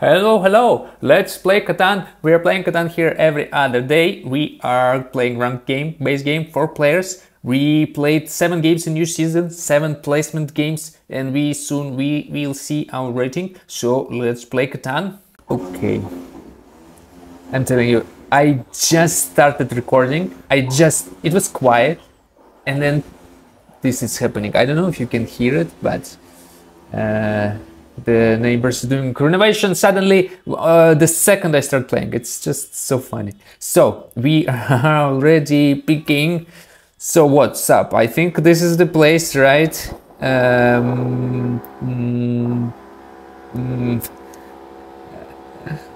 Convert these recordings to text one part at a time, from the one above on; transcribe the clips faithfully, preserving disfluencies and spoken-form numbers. Hello, hello! Let's play Catan. We are playing Catan here every other day. We are playing ranked game, base game for players. We played seven games in new season, seven placement games, and we soon we will see our rating. So let's play Catan. Okay. I'm telling you, I just started recording. I just it was quiet, and then this is happening. I don't know if you can hear it, but. Uh, The neighbors doing renovation suddenly uh, the second I start playing. It's just so funny. So we are already picking. So what's up? I think this is the place, right? Um, mm, mm.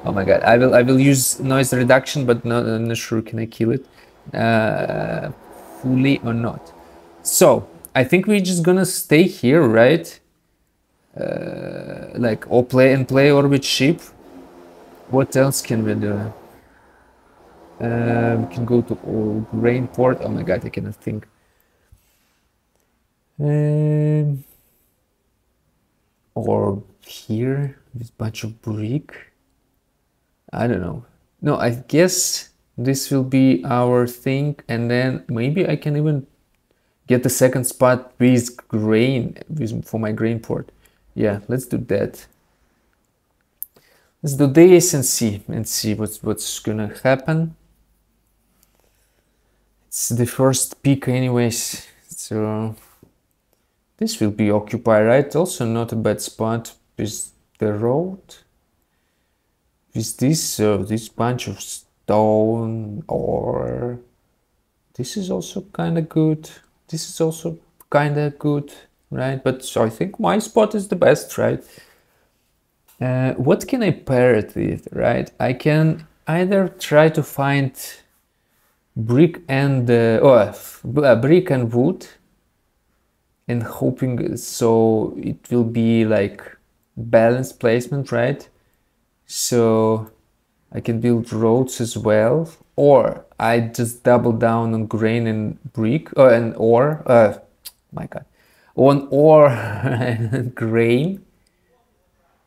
Oh my god! I will I will use noise reduction, but not, I'm not sure can I kill it uh, fully or not. So I think we're just gonna stay here, right? Uh, like or play and play or with sheep. What else can we do? Uh, we can go to all grain port. Oh my god, I cannot think. Um, or here with bunch of brick. I don't know. No, I guess this will be our thing, and then maybe I can even get the second spot with grain with, for my grain port. Yeah, let's do that. Let's do this and see and see what's what's gonna happen. It's the first pick anyways, so this will be occupied, right? Also not a bad spot with the road. With this uh, this bunch of stone, or this is also kinda good. This is also kinda good. Right, but so I think my spot is the best, right? Uh, what can I pair it with, right? I can either try to find brick and uh, oh, uh, brick and wood, and hoping so it will be like balanced placement, right? So I can build roads as well, or I just double down on grain and brick uh, and ore. Uh, my God. On ore and grain,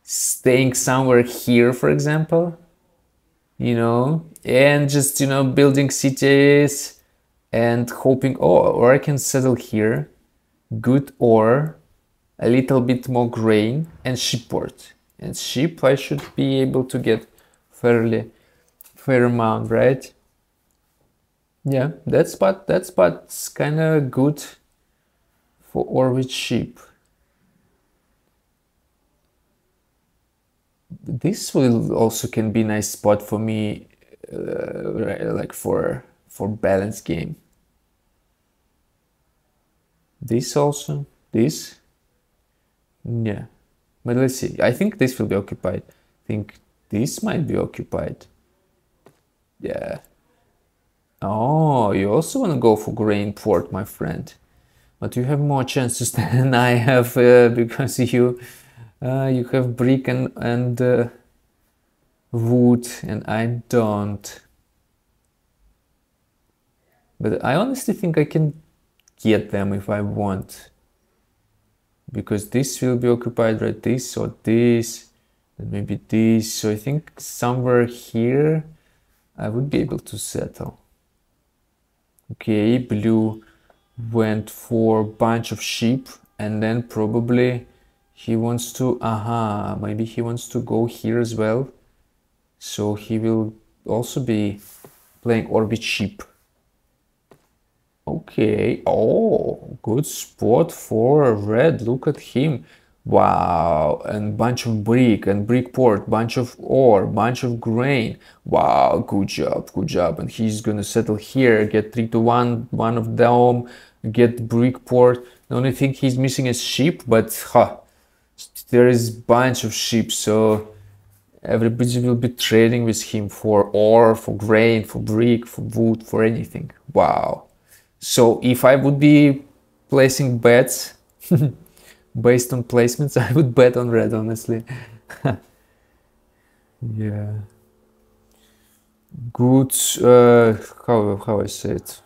staying somewhere here, for example, you know, and just, you know, building cities and hoping, oh, or I can settle here, good ore, a little bit more grain and sheep port. And sheep, I should be able to get fairly, fair amount, right? Yeah, that spot, that spot's kind of good. For or with sheep. This will also can be nice spot for me, uh, like for for balance game. This also, this, yeah. But let's see. I think this will be occupied. I think this might be occupied. Yeah. Oh, you also want to go for grain port, my friend. But you have more chances than I have uh, because you uh, you have brick and, and uh, wood, and I don't. But I honestly think I can get them if I want. Because this will be occupied, right? This or this, and maybe this. So I think somewhere here I would be able to settle. Okay, blue. Went for a bunch of sheep, and then probably he wants to aha uh-huh, maybe he wants to go here as well, so he will also be playing orbit sheep. Okay, oh, good spot for red. Look at him. Wow, and bunch of brick and brick port, bunch of ore, bunch of grain. Wow, good job, good job. And he's gonna settle here, get three to one, one of them, get brick port. The only thing he's missing is sheep, but huh, there is bunch of sheep, so everybody will be trading with him for ore, for grain, for brick, for wood, for anything. Wow. So if I would be placing bets based on placements, I would bet on red, honestly. Yeah. Good, uh, how, how I say it?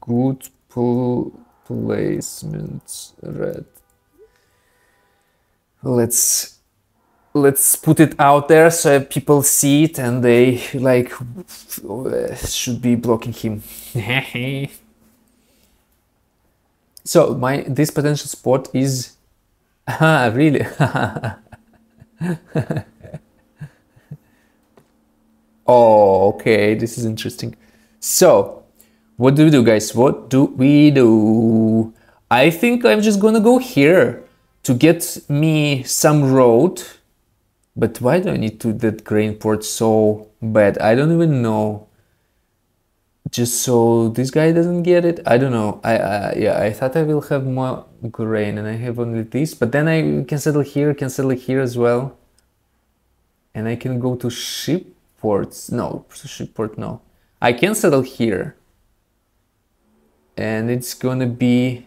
Good pl placement, red. Let's let's put it out there so people see it and they like should be blocking him. So my this potential spot is ah really. Oh, okay, this is interesting. So what do we do, guys? What do we do? I think I'm just gonna go here to get me some road. But why do I need to that grain port so bad? I don't even know. Just so this guy doesn't get it. I don't know. I uh, yeah. I thought I will have more grain, and I have only this. But then I can settle here. Can settle here as well. And I can go to ship ports. No, ship port. No, I can settle here. And it's gonna be.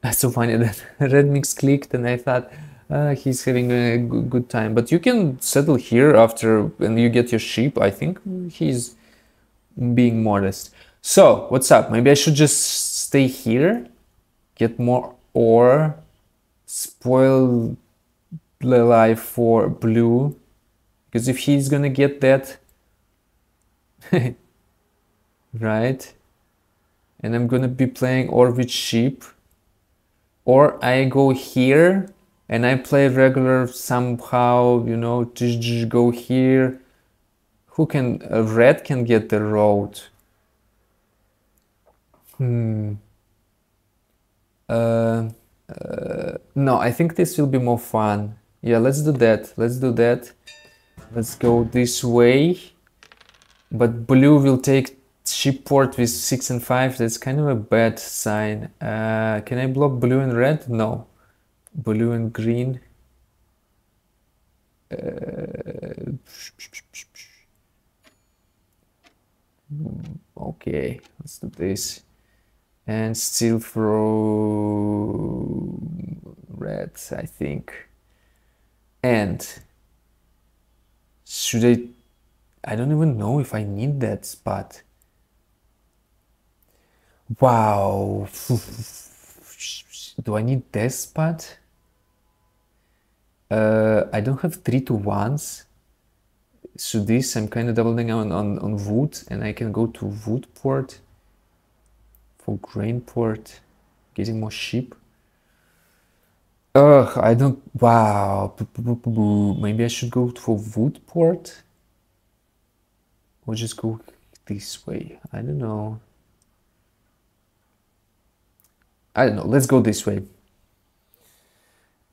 That's so funny that Redmix clicked, and I thought. Uh, he's having a good time, but you can settle here after and you get your sheep. I think he's being modest. So what's up? Maybe I should just stay here, get more ore, spoil the life for blue, because if he's gonna get that right, and I'm gonna be playing ore with sheep, or I go here and I play regular somehow, you know, just go here. Who can, uh, red can get the road. Hmm. Uh, uh, no, I think this will be more fun. Yeah, let's do that, let's do that. Let's go this way. But blue will take Shipport with six and five, that's kind of a bad sign. Uh, can I block blue and red? No. Blue and green. Uh, okay, let's do this. And still throw red, I think. And should I? I don't even know if I need that spot. Wow. Do I need this spot? Uh, I don't have three to ones, so this I'm kind of doubling on, on, on wood, and I can go to wood port for grain port, getting more sheep. Ugh, I don't, wow, maybe I should go for wood port or just go this way, I don't know. I don't know, let's go this way.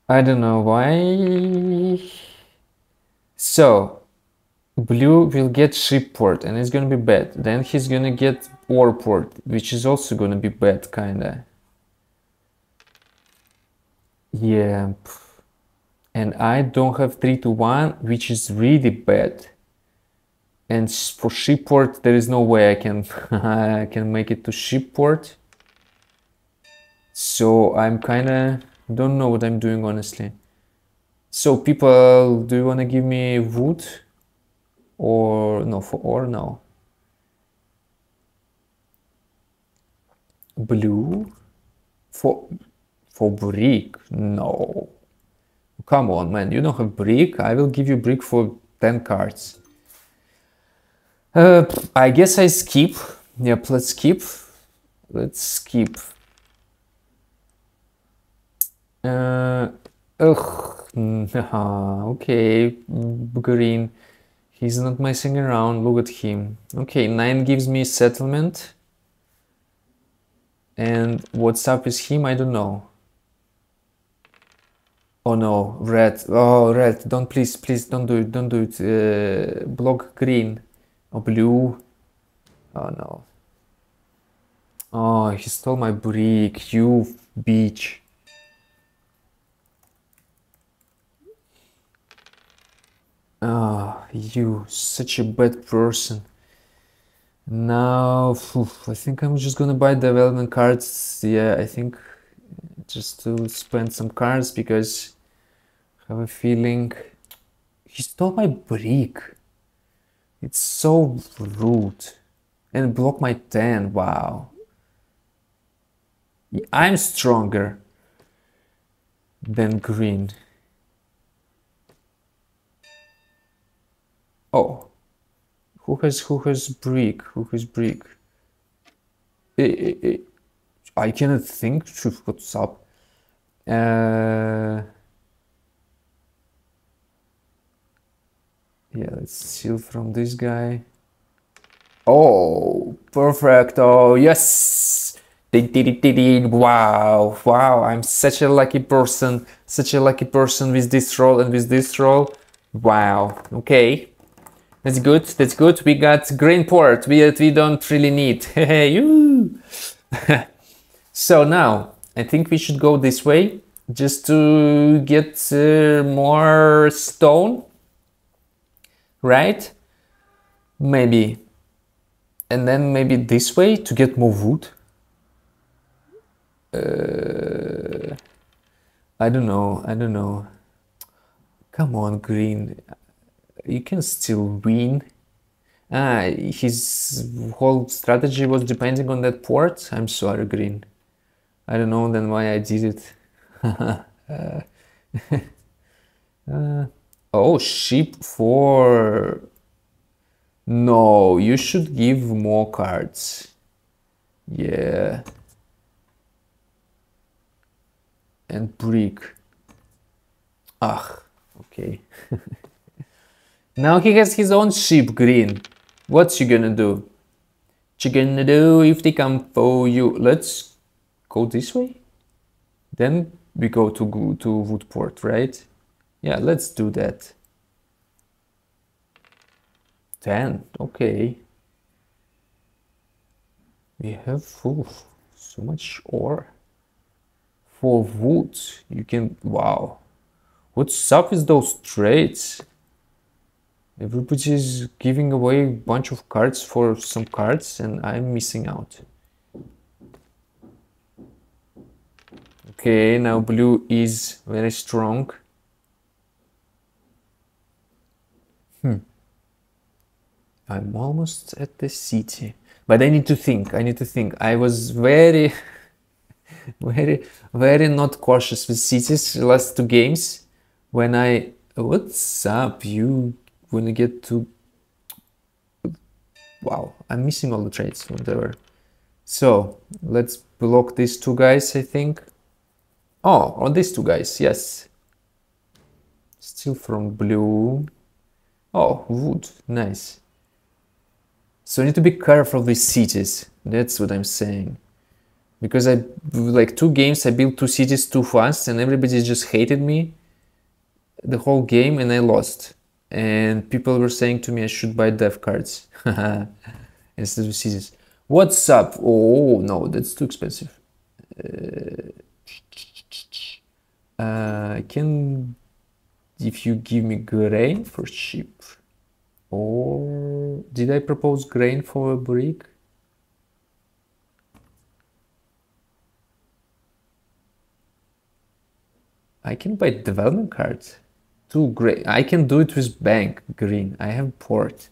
I don't know why. So blue will get ship port and it's gonna be bad. Then he's gonna get ore port, which is also gonna be bad, kinda. Yeah. And I don't have three to one, which is really bad. And for ship port, there is no way I can I can make it to ship port. So I'm kind of don't know what I'm doing, honestly. So people, do you want to give me wood or no for or no? Blue for for brick? No, come on, man, you don't have brick. I will give you brick for ten cards. Uh, I guess I skip. Yep, let's skip. Let's skip. Uh, ugh, okay, green, he's not messing around, look at him. Okay, nine gives me settlement. And what's up with him, I don't know. Oh no, red, oh red, don't please, please, don't do it, don't do it. Uh, block green, or blue, oh no. Oh, he stole my brick, you bitch. Ah, oh, you, such a bad person. Now, I think I'm just gonna buy development cards. Yeah, I think just to spend some cards because I have a feeling he stole my brick. It's so rude. And blocked my ten, wow. I'm stronger than green. Oh, who has who has brick? Who has brick? I, I, I cannot think to what's up. Uh, yeah, let's steal from this guy. Oh, perfect! Oh, yes! Wow, wow! I'm such a lucky person, such a lucky person with this roll and with this roll. Wow. Okay, that's good. That's good. We got green port. We we don't really need. So now I think we should go this way just to get uh, more stone, right? Maybe. And then maybe this way to get more wood. Uh, I don't know, I don't know. Come on, green. You can still win. Ah, his whole strategy was depending on that port. I'm sorry, green. I don't know then why I did it. uh, uh, oh, sheep for... No, you should give more cards. Yeah. And brick. Ah, okay. Now he has his own sheep, green. What's you gonna do? What you gonna do if they come for you? Let's go this way. Then we go to, to Woodport, right? Yeah, let's do that. ten, okay. We have ooh, so much ore. For wood, you can, wow. What's up with those trades? Everybody's giving away a bunch of cards for some cards and I'm missing out. Okay, now blue is very strong. Hmm. I'm almost at the city, but I need to think, I need to think. I was very, very, very not cautious with cities last two games. When I, what's up, you, when you get to, wow, I'm missing all the trades, whatever. So, let's block these two guys, I think. Oh, or these two guys, yes. Still from blue. Oh, wood, nice. So I need to be careful with cities, that's what I'm saying. Because I, like two games, I built two cities too fast and everybody just hated me the whole game and I lost. And people were saying to me I should buy dev cards instead of cities. What's up? Oh no, that's too expensive. Uh, uh, can, if you give me grain for sheep. Or did I propose grain for a brick? I can buy development cards. Two grain. I can do it with bank green. I have port.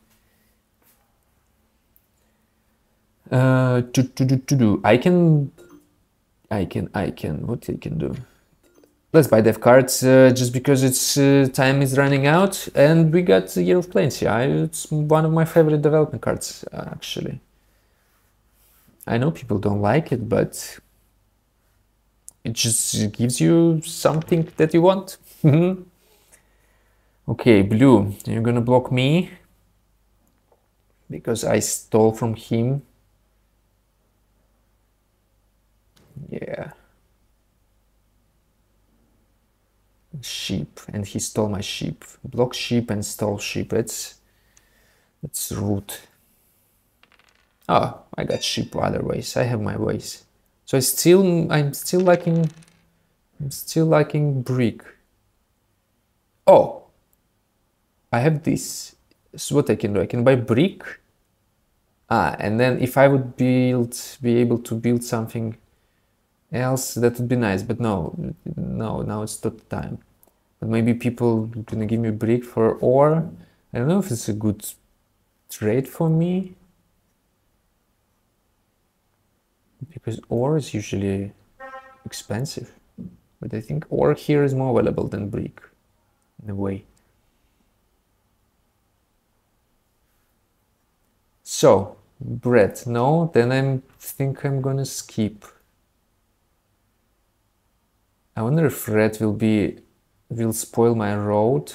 Uh, to to do to do. I can. I can. I can. What I can do. Let's buy dev cards uh, just because it's uh, time is running out and we got the Year of Plenty. I, it's one of my favorite development cards, actually. I know people don't like it, but it just gives you something that you want. Okay, blue, you're gonna block me because I stole from him. Yeah. Sheep, and he stole my sheep. Block sheep and stole sheep. It's it's rude. Oh, I got sheep other ways. I have my ways. So I still I'm still lacking I'm still lacking brick. Oh, I have this. So what I can do? I can buy brick. Ah, and then if I would build be able to build something else, that would be nice, but no, no, now it's not time. But maybe people gonna give me a break for ore. I don't know if it's a good trade for me. Because ore is usually expensive. But I think ore here is more valuable than brick in a way. So, bread, no, then I think I'm gonna skip. I wonder if red will be, will spoil my road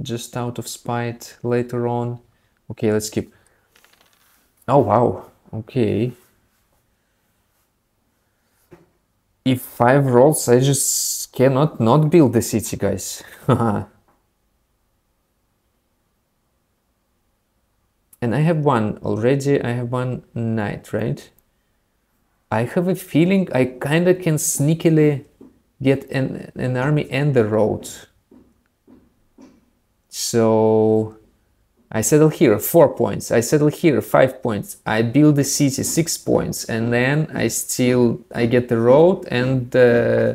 just out of spite later on. Okay, let's skip. Oh, wow, okay. If five rolls, I just cannot not build the city, guys. And I have one already, I have one knight, right? I have a feeling I kinda can sneakily get an, an army and the road. So I settle here, four points, I settle here, five points, I build the city, six points, and then I still, I get the road and uh,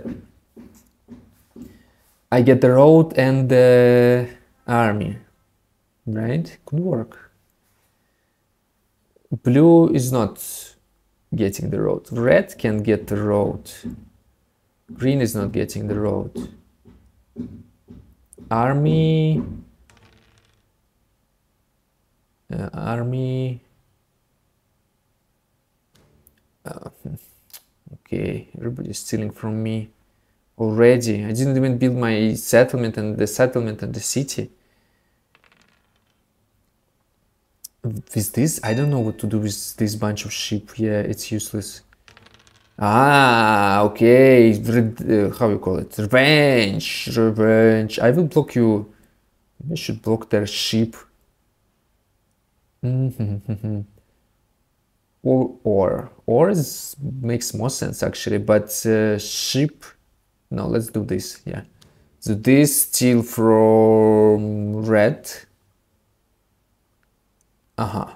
I get the road and the army, right? Could work. Blue is not getting the road, red can get the road, green is not getting the road, army... Uh, army, uh, okay, everybody's stealing from me already. I didn't even build my settlement and the settlement and the city. With this, I don't know what to do with this bunch of sheep. Yeah, it's useless. Ah, okay, uh, how you call it? Revenge, revenge. I will block you. I should block their sheep. or or or is, makes more sense actually, but uh, sheep, no, let's do this. Yeah, so this steal from red. Aha. Uh-huh.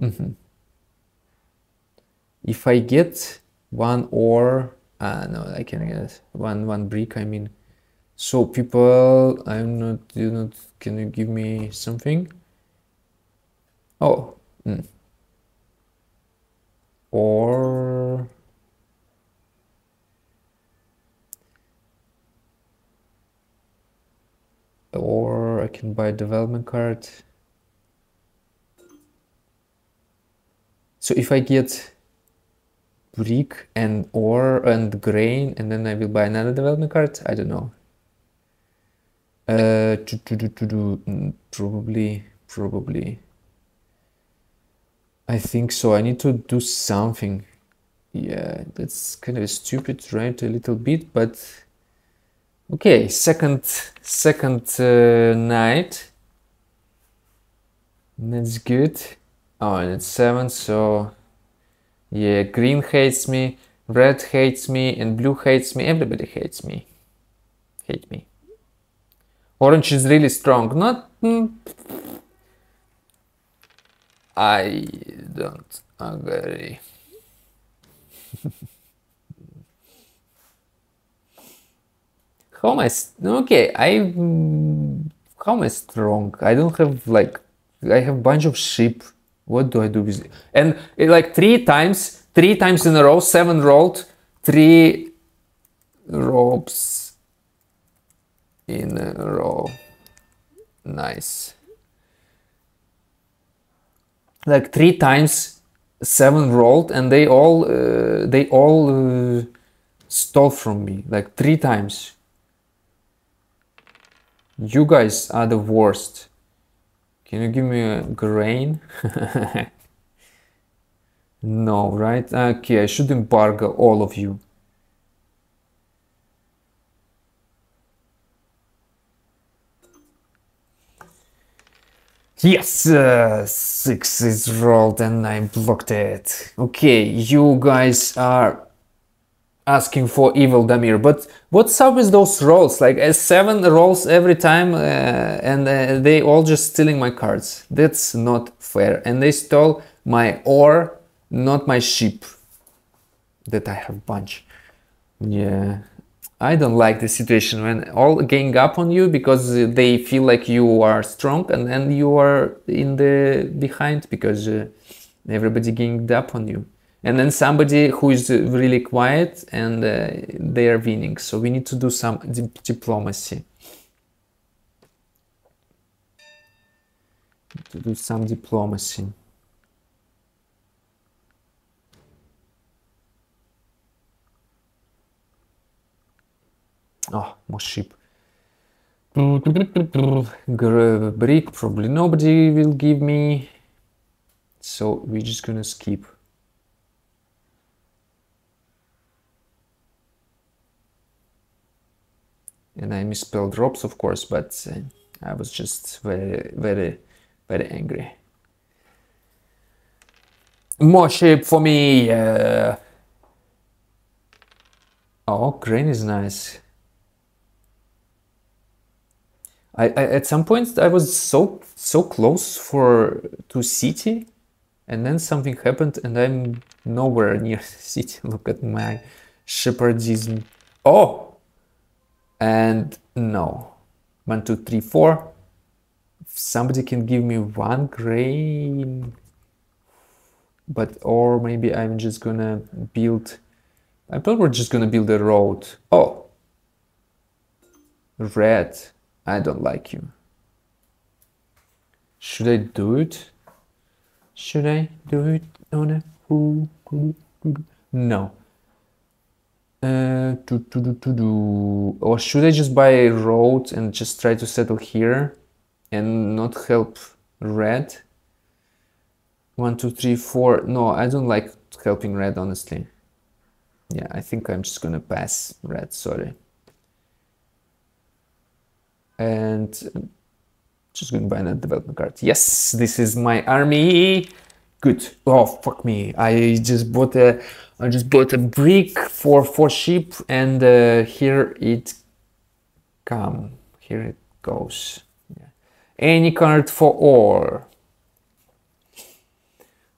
Mm-hmm. If I get one or ah uh, no, I can get one one brick, I mean. So people, I'm not, you know, can you give me something? Oh, mm. Or or I can buy a development card. So if I get brick and ore and grain, and then I will buy another development card. I don't know. Uh, to to do to do probably probably. I think so. I need to do something. Yeah, that's kind of stupid, right? A little bit, but okay. Second, second uh, night. That's good. Oh, and it's seven. So yeah, green hates me, red hates me, and blue hates me. Everybody hates me. Hate me. Orange is really strong. Not. Mm, I don't agree. How am I? Okay, I. How am I strong? I don't have like. I have a bunch of sheep. What do I do with it? And it, like three times, three times in a row, seven rolled, three robes in a row. Nice. Like three times seven rolled, and they all uh, they all uh, stole from me like three times. You guys are the worst. Can you give me a grain? No, right? Okay, I should embargo all of you. Yes, uh, six is rolled and I blocked it. Okay, you guys are asking for evil, Damir. But what's up with those rolls? Like uh, seven rolls every time, uh, and uh, they all just stealing my cards. That's not fair. And they stole my ore, not my sheep. That I have a bunch. Yeah. I don't like the situation when all gang up on you because they feel like you are strong, and then you are in the behind because uh, everybody ganged up on you. And then somebody who is really quiet and uh, they are winning. So we need to do some diplomacy. to do some diplomacy. Oh, more sheep. Brick, probably nobody will give me. So we're just gonna skip. And I misspelled drops, of course, but uh, I was just very, very, very angry. More sheep for me! Uh... Oh, grain is nice. I, I, at some point I was so so close for to city, and then something happened and I'm nowhere near city. Look at my shepherdism. Oh, and no, one, two, three, four. If somebody can give me one grain, but or maybe I'm just gonna build. I thought we're just gonna build a road. Oh, red. I don't like you. Should I do it? Should I do it on a... No. Uh, to, to, to, to do. Or should I just buy a road and just try to settle here and not help red? One, two, three, four. No, I don't like helping red, honestly. Yeah, I think I'm just gonna pass red, sorry. And just going to buy another development card. Yes, this is my army. Good. Oh, fuck me. I just bought a, I just bought a brick for four sheep, and uh, here it come. Here it goes. Yeah. Any card for ore.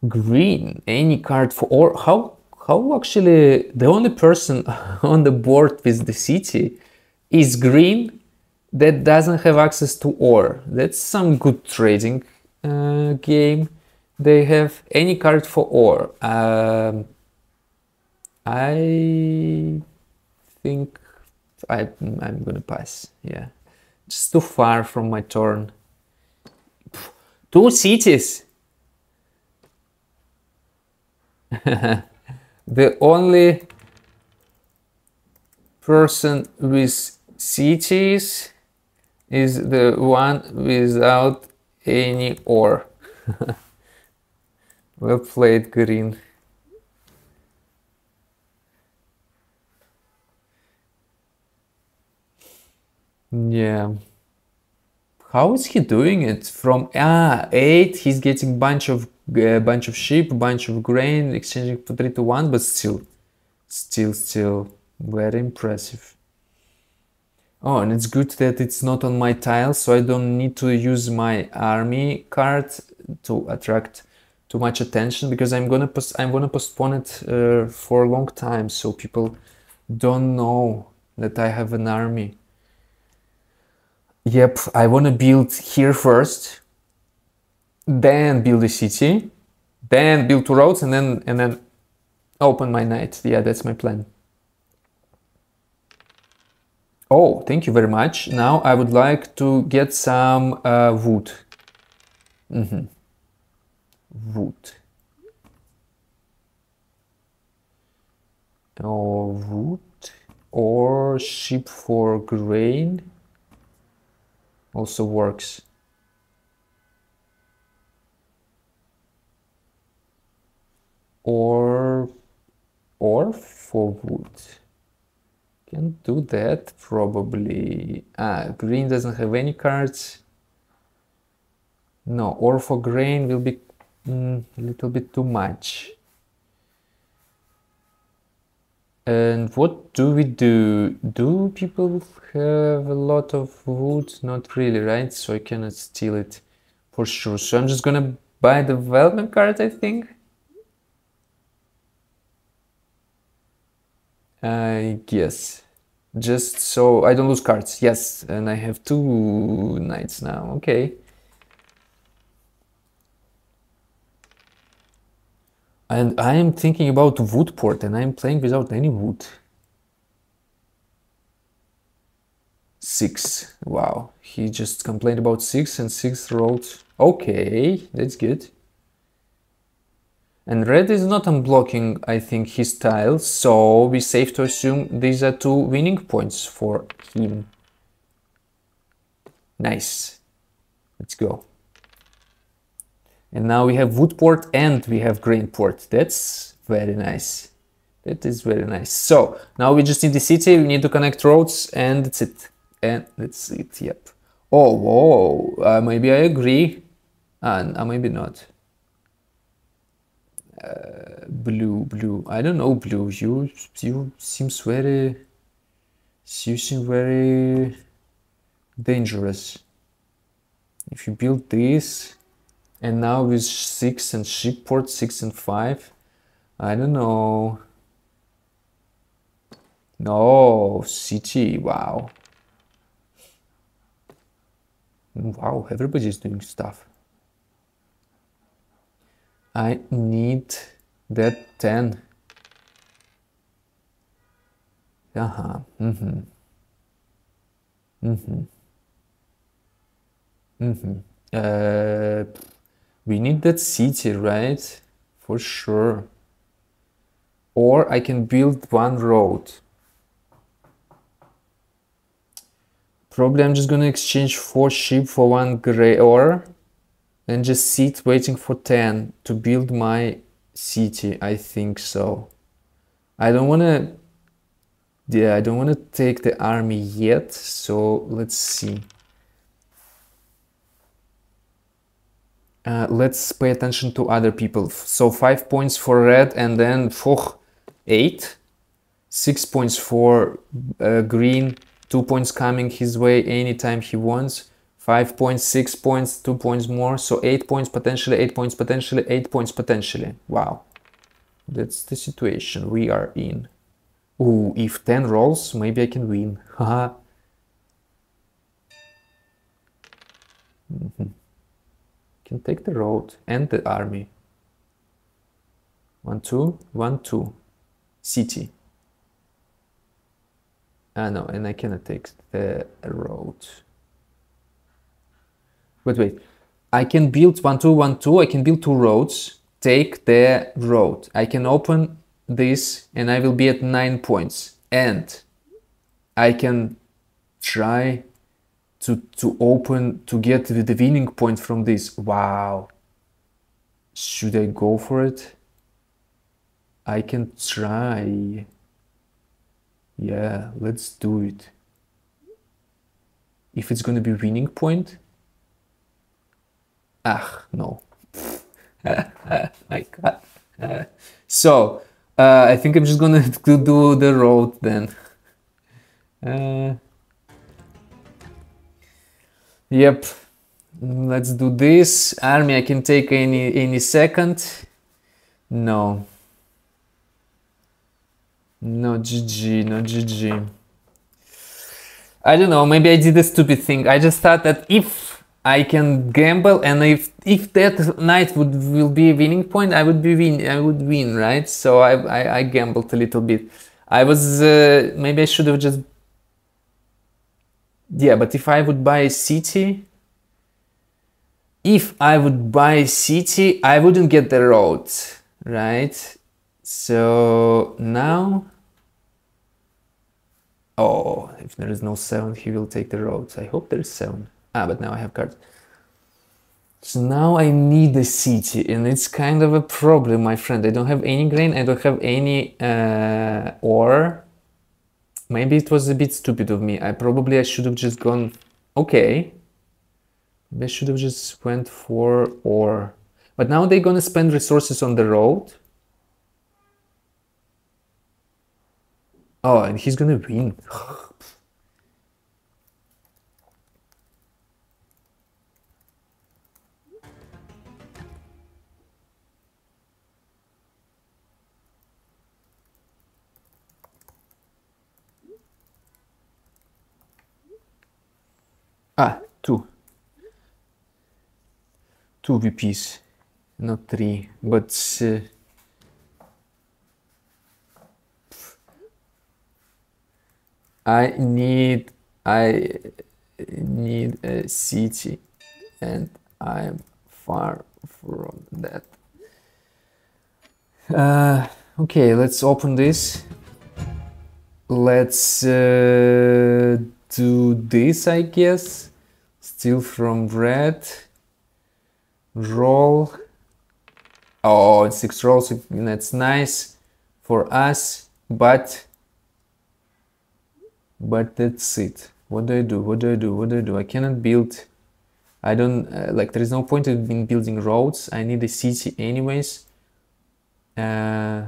Green. Any card for ore. How? How actually? The only person on the board with the city is green. That doesn't have access to ore. That's some good trading uh, game. They have any card for ore. Um, I think I, I'm gonna pass. Yeah, just too far from my turn. Two cities. The only person with cities is the one without any ore. Well played, green. Yeah. How is he doing it? From ah eight, he's getting bunch of uh, bunch of sheep, bunch of grain, exchanging for three to one, but still, still, still, very impressive. Oh, and it's good that it's not on my tile, so I don't need to use my army card to attract too much attention, because I'm gonna post I'm gonna postpone it uh, for a long time, so people don't know that I have an army. Yep, I wanna build here first, then build a city, then build two roads, and then and then open my knight. Yeah, that's my plan. Oh, thank you very much. Now I would like to get some uh, wood. Mm-hmm. Wood. Or wood. Or sheep for grain. Also works. Or, or for wood. Can do that, probably. Ah, green doesn't have any cards. No, or for grain will be mm, a little bit too much. And what do we do? Do people have a lot of wood? Not really, right? So I cannot steal it for sure. So I'm just gonna buy the development card, I think. I guess, just so I don't lose cards. Yes, and I have two knights now. Okay. And I am thinking about wood port, and I am playing without any wood. six. Wow, he just complained about six and six rolled. Okay, that's good. And red is not unblocking, I think, his tile, so we safe to assume these are two winning points for him. Nice. Let's go. And now we have wood port and we have grain port. That's very nice. That is very nice. So now we just need the city, we need to connect roads, and that's it. And that's it, yep. Oh, whoa, uh, maybe I agree. And uh, maybe not. Uh, blue, blue, I don't know, blue, you, you seems very, you seem very dangerous. If you build this, and now with six and shipboard, six and five, I don't know. No, city, wow. Wow, everybody's doing stuff. I need that ten. Uh-huh. Mm-hmm. Mm-hmm. Mm-hmm. Uh, we need that city, right? For sure. Or I can build one road. Probably I'm just gonna exchange four sheep for one grey ore and just sit waiting for ten to build my city. I think so. I don't wanna, yeah, I don't wanna take the army yet, so let's see. Uh, let's pay attention to other people. So five points for red, and then four, eight, six points for uh, green. Two points coming his way anytime he wants. Five points, six points, two points more. So eight points potentially, eight points potentially, eight points potentially. Wow. That's the situation we are in. Ooh, if ten rolls, maybe I can win. Haha. Mm-hmm. Can take the road and the army. One, two, one, two. City. Ah, no, and I cannot take the road. Wait, wait. I can build one, two, one, two. I can build two roads. Take the road. I can open this and I will be at nine points. And I can try to, to open, to get the winning point from this. Wow. Should I go for it? I can try. Yeah, let's do it. If it's gonna be winning point. Ah, no. I can't. So, uh, I think I'm just gonna do the road then. Uh, yep. Let's do this. Army I can take any any second. No. No G G, no G G. I don't know, maybe I did a stupid thing. I just thought that if I can gamble and if if that knight would will be a winning point, I would be win. I would win, right? So I I, I gambled a little bit. I was uh, maybe I should have just, yeah. But if I would buy a city, if I would buy a city, I wouldn't get the road, right? So now, oh, if there is no seven, he will take the roads. I hope there is seven. Ah, but now I have cards. So now I need a city, and it's kind of a problem, my friend. I don't have any grain, I don't have any uh, ore. Maybe it was a bit stupid of me. I probably I should have just gone, okay. Maybe I should have just went for ore. But now they're gonna spend resources on the road. Oh, and he's gonna win. Ah, two. Two V Ps, not three, but... Uh, I need I need a city and I'm far from that. Uh, okay, let's open this. Let's uh, do this, I guess. Steal from red. Roll. Oh, it's six rolls. That's nice for us, but but that's it. What do I do? What do I do? What do I do? I cannot build. I don't uh, like. There is no point in building roads. I need a city, anyways. Uh,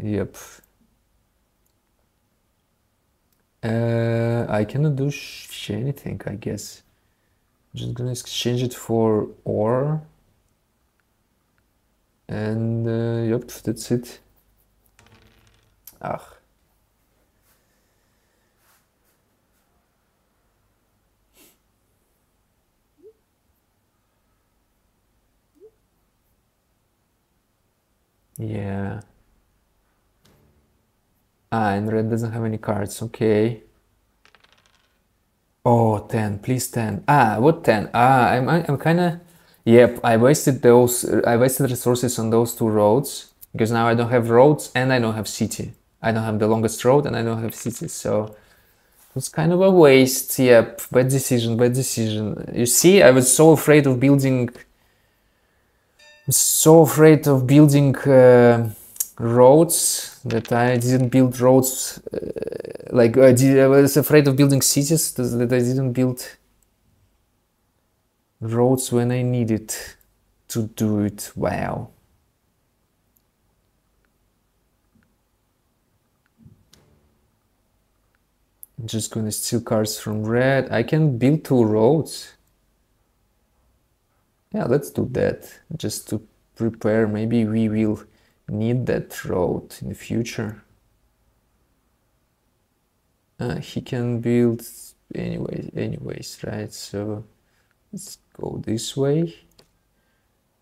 yep. Uh, I cannot do sh anything, I guess. I'm just gonna exchange it for ore. And uh, yep, that's it. Ah. Yeah. Ah, and red doesn't have any cards, okay. Oh, ten, please ten. Ah, what ten? Ah, I'm, I'm kinda... Yep, I wasted those, I wasted resources on those two roads, because now I don't have roads and I don't have city. I don't have the longest road and I don't have city, so... It was kind of a waste, yep, bad decision, bad decision. You see, I was so afraid of building... so afraid of building... Uh, roads that I didn't build roads uh, like I, did, I was afraid of building cities that I didn't build roads when I needed to do it. Wow. I'm just gonna steal cars from red. I can build two roads. Yeah, let's do that just to prepare. Maybe we will need that road in the future. Uh, he can build anyways, anyways, right? So let's go this way.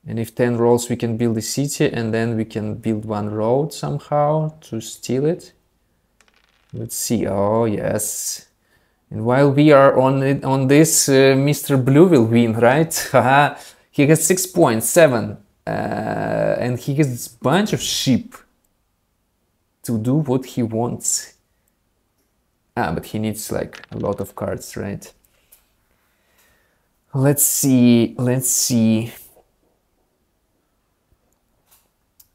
And if ten rolls, we can build a city and then we can build one road somehow to steal it. Let's see. Oh, yes. And while we are on it, on this, uh, Mister Blue will win, right? Haha. He has six points, seven. Uh, and he gets a bunch of sheep to do what he wants. Ah, but he needs like a lot of cards, right? Let's see, let's see.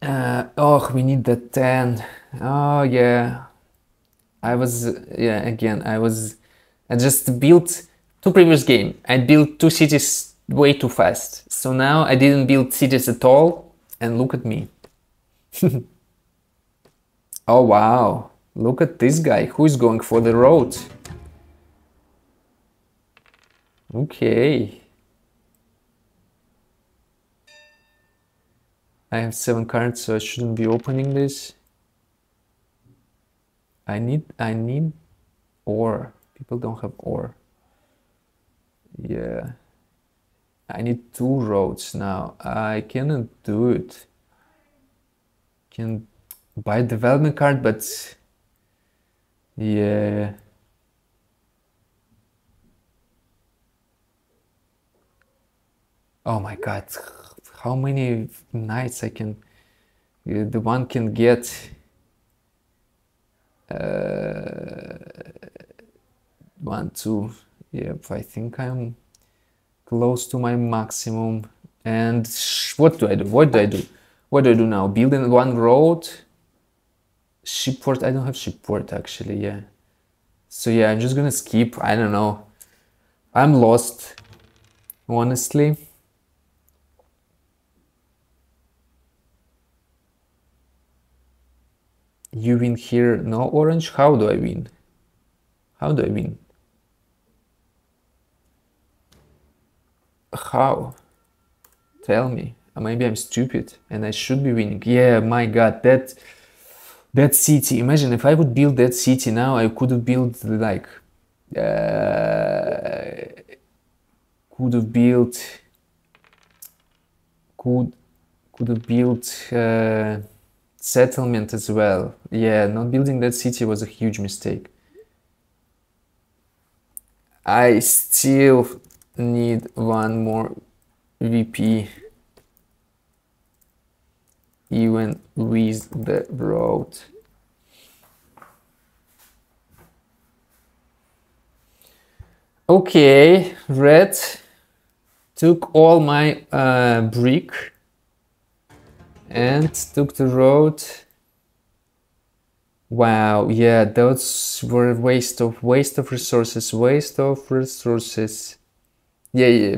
Uh, oh, we need that ten. Oh, yeah. I was, yeah, again, I was, I just built two previous games. I built two cities way too fast. So now I didn't build cities at all, and look at me. Oh wow, look at this guy, who is going for the road. Okay. I have seven cards, so I shouldn't be opening this. I need, I need ore. People don't have ore. Yeah. I need two roads now. I cannot do it. Can buy a development card, but yeah. Oh my god, how many knights I can uh, the one can get. Uh, one, two. Yep, I think I'm close to my maximum. And what do I do? What do I do? What do I do now? Building one road. Shipport. I don't have shipport actually. Yeah. So yeah, I'm just gonna skip. I don't know. I'm lost, honestly. You win here. No orange. How do I win? How do I win? How? Tell me. Maybe I'm stupid and I should be winning. Yeah, my god, that that city. Imagine if I would build that city now, I could have built like uh, could have built could could have built uh, settlement as well. Yeah, not building that city was a huge mistake. I still need one more V P even with the route. Okay, red took all my uh, brick and took the road. Wow, yeah, those were waste of waste of resources, waste of resources. Yeah, yeah.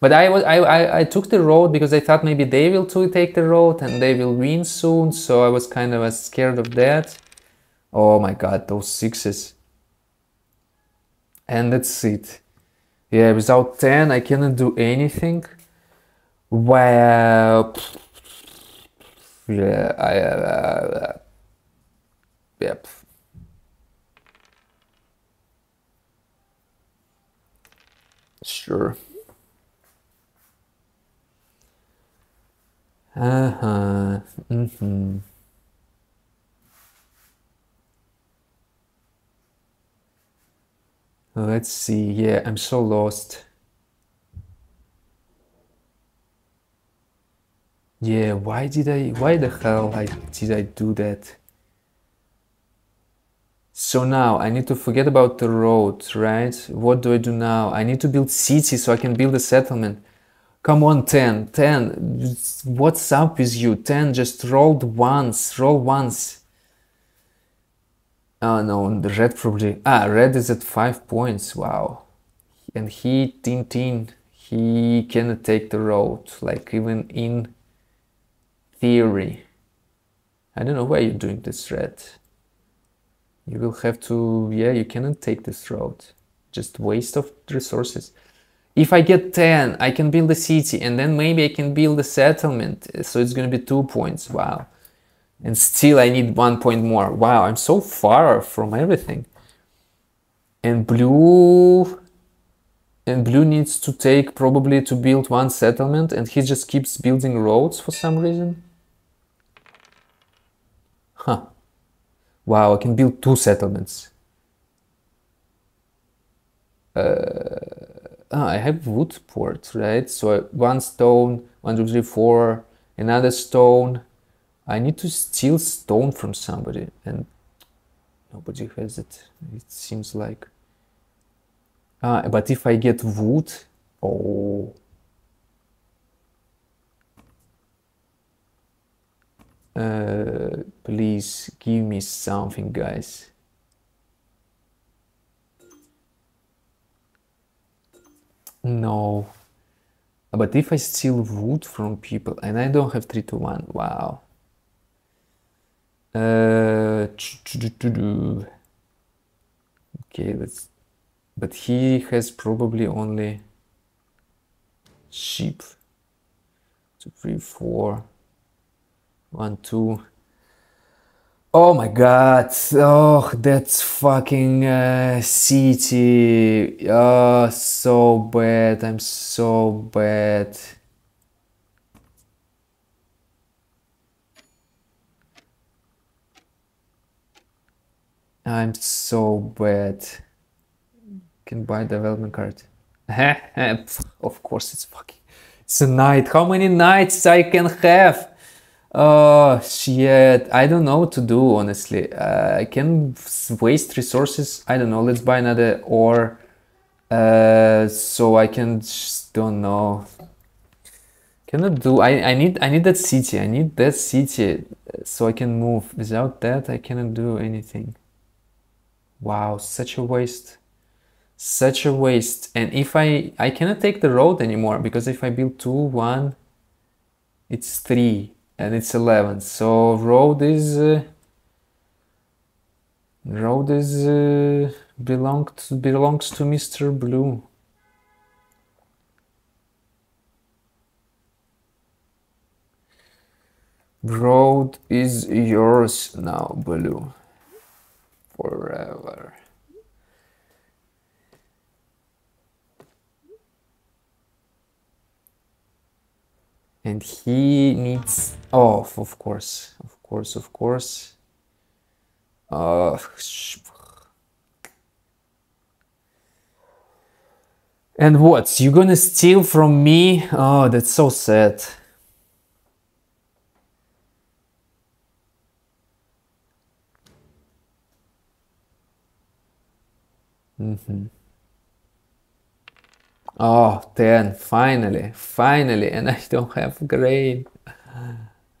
But I was I, I I took the road because I thought maybe they will too take the road and they will win soon. So I was kind of scared of that. Oh my God, those sixes. And that's it. Yeah, without ten, I cannot do anything. Wow. Yeah, I. Uh, uh, yep. Sure. Uh huh. Mm-hmm. Let's see. Yeah, I'm so lost. Yeah, why did I, why the hell I, did I do that? So now I need to forget about the road, right? What do I do now? I need to build city so I can build a settlement. Come on, ten, ten, what's up with you? ten just rolled once, roll once. Oh no, the red probably, ah, red is at five points, wow. And he, Tintin, he cannot take the road, like even in theory. I don't know why you're doing this, red. You will have to, yeah, you cannot take this road. Just waste of resources. If I get ten, I can build a city and then maybe I can build a settlement. So it's going to be two points. Wow. And still I need one point more. Wow. I'm so far from everything. And blue, and blue needs to take probably to build one settlement and he just keeps building roads for some reason. Huh. Wow. I can build two settlements. Uh... Ah, I have wood port, right? So one stone, one, two, three, four, another stone. I need to steal stone from somebody and nobody has it, it seems like. Ah, but if I get wood, oh. Uh, please give me something, guys. No, but if I steal wood from people and I don't have three to one, wow. Uh, okay, let's. But he has probably only sheep. Two, three, four, one, two. Oh my God! Oh, that's fucking uh, city. Oh, so bad. I'm so bad. I'm so bad. Can buy development card. Of course, it's fucking. It's a night. How many nights I can have? Oh shit, I don't know what to do, honestly. uh, I can waste resources, I don't know, let's buy another ore, uh, so I can, just don't know, cannot do, I, I need I need that city, I need that city so I can move. Without that I cannot do anything. Wow, such a waste, such a waste. And if I, I cannot take the road anymore because if I build two, one, it's three. And it's eleven, so road is uh, road is uh, belong to, belongs to Mister Blue. Road is yours now, Blue, forever. And he needs off, oh, of course, of course, of course. Uh, And what? You're gonna steal from me? Oh, that's so sad. Mm-hmm. Oh, ten, finally, finally, and I don't have grain.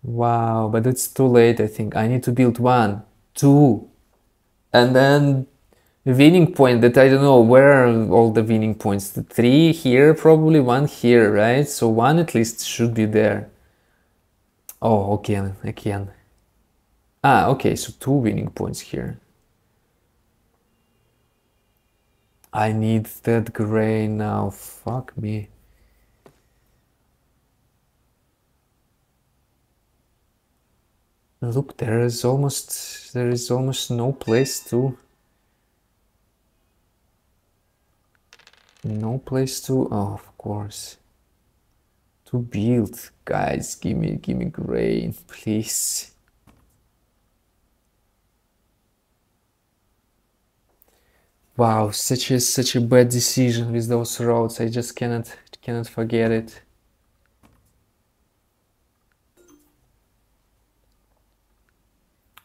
Wow, but it's too late, I think. I need to build one, two, and then winning point that I don't know, where are all the winning points? The three here, probably one here, right? So one at least should be there. Oh, again, again. Ah, okay, so two winning points here. I need that grain now, fuck me. Look, there is almost, there is almost no place to... No place to, oh, of course. To build, guys, give me, give me grain, please. Wow, such a such a bad decision with those roads. I just cannot cannot forget it.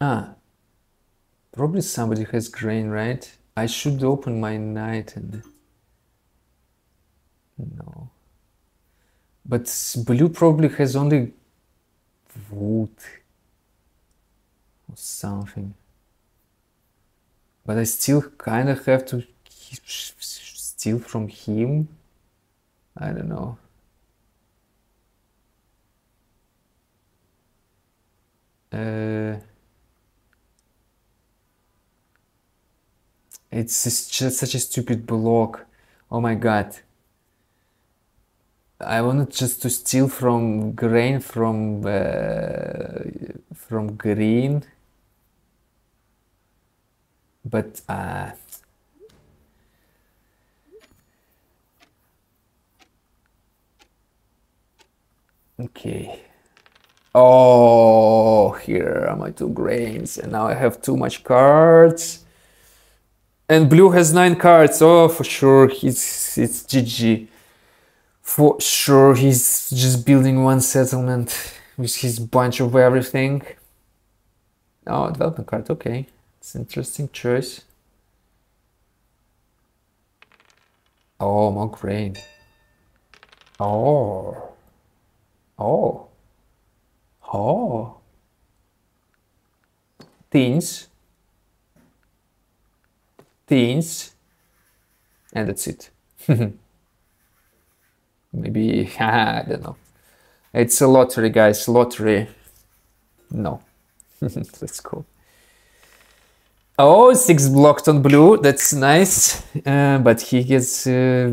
Ah, probably somebody has grain, right? I should open my knight and no. But blue probably has only wood or something. But I still kind of have to steal from him. I don't know. Uh, it's just such a stupid block. Oh my god. I wanted just to steal from grain, from uh, from green. But uh, okay. Oh, here are my two grains, and now I have too much cards. And blue has nine cards. Oh, for sure, it's it's G G. For sure, he's just building one settlement with his bunch of everything. Oh, development card. Okay. It's interesting choice. Oh, more grain. Oh. Oh. Oh. Teens. Teens. And that's it. Maybe, I don't know. It's a lottery, guys. Lottery. No. Let's go. Oh, six blocked on blue, that's nice, uh, but he gets uh,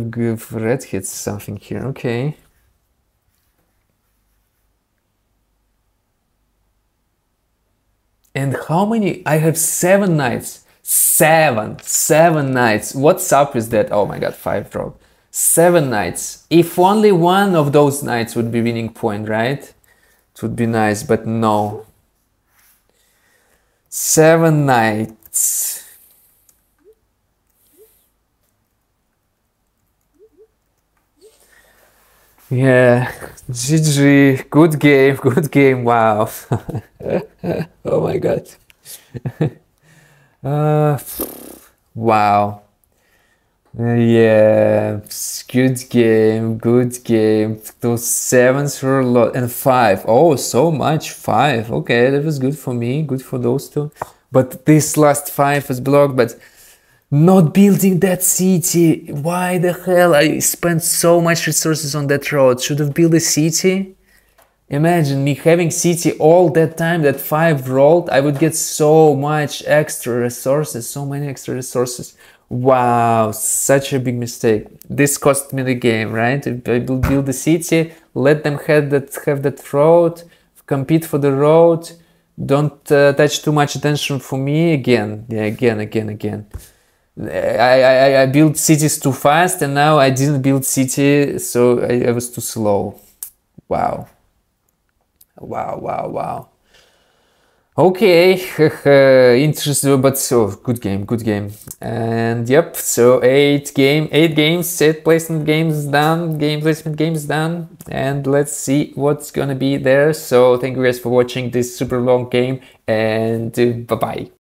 red hits something here, okay. And how many? I have seven knights, seven, seven knights, what's up with that? Oh my god, five drop, seven knights. If only one of those knights would be winning point, right? It would be nice, but no. Seven knights. Yeah, G G, good game, good game, wow. Oh my god. uh, wow. Yeah, good game, good game. Those sevens were a lot, and five. Oh, so much, five. Okay, that was good for me, good for those two. But this last five is blocked, but not building that city. Why the hell? I spent so much resources on that road. Should have built a city. Imagine me having city all that time, that five rolled. I would get so much extra resources, so many extra resources. Wow, such a big mistake. This cost me the game, right? If I will build a city, let them have that, have that road, compete for the road. Don't uh, attach too much attention for me again, yeah, again, again, again. I, I, I built cities too fast, and now I didn't build city, so I, I was too slow. Wow. Wow, wow, wow. Okay, interesting, but so oh, good game, good game. And yep, so eight game, eight games, eight placement games done, game placement games done, and let's see what's gonna be there. So thank you guys for watching this super long game, and uh, bye bye.